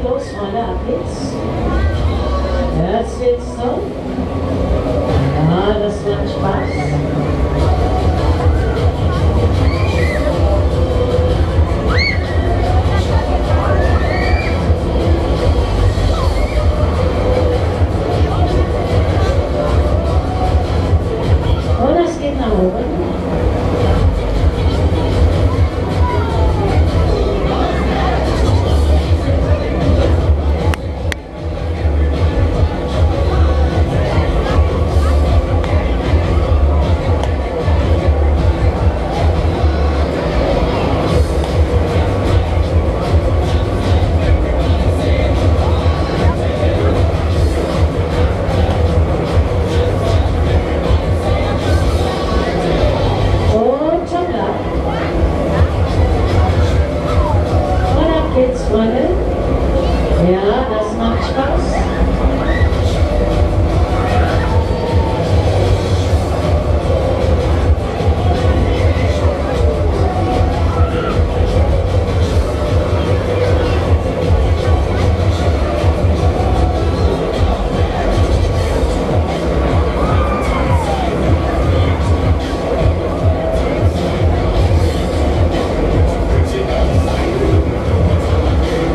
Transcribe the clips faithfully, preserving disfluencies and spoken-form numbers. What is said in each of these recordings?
close, my love, yes. That's it, so. Ah, das macht Spaß. From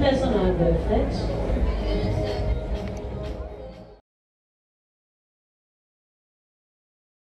Personalbefret.